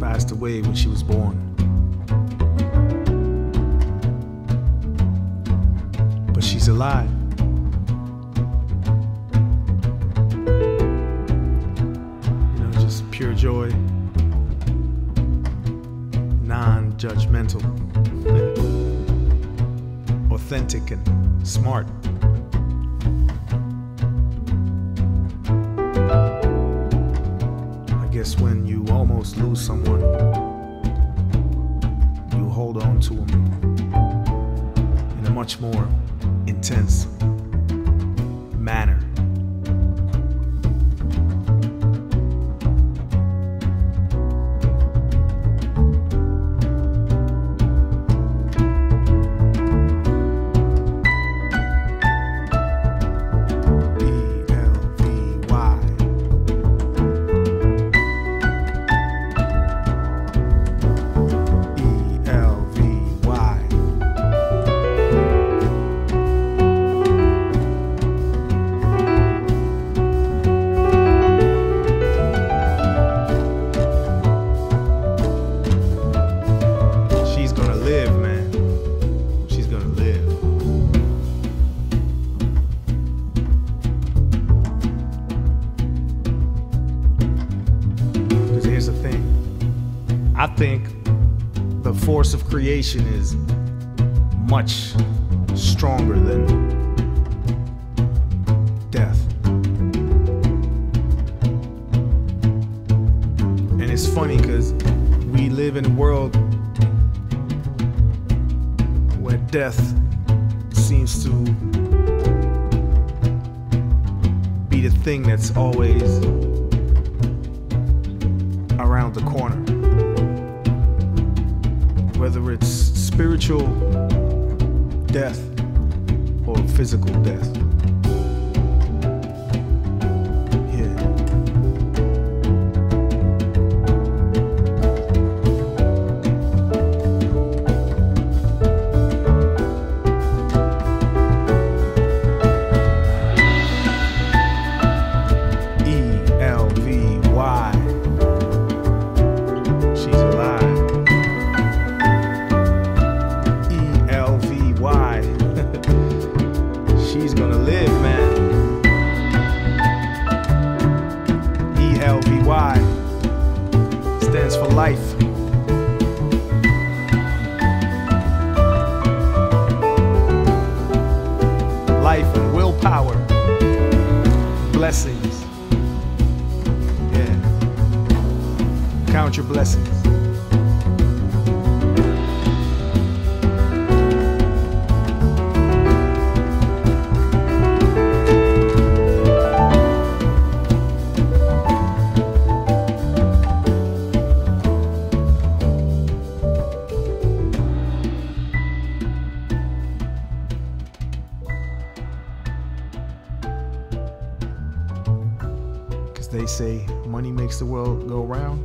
passed away when she was born. But she's alive. You know, just pure joy, non-judgmental, authentic and smart. When you almost lose someone, you hold on to them in a much more intense manner. I think the force of creation is much stronger than death. And it's funny because we live in a world where death seems to be the thing that's always around the corner. Whether it's spiritual death or physical death. Stands for life. Life and willpower. Blessings. Yeah. Count your blessings. They say money makes the world go round,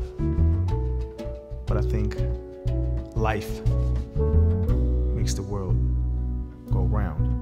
but I think life makes the world go round.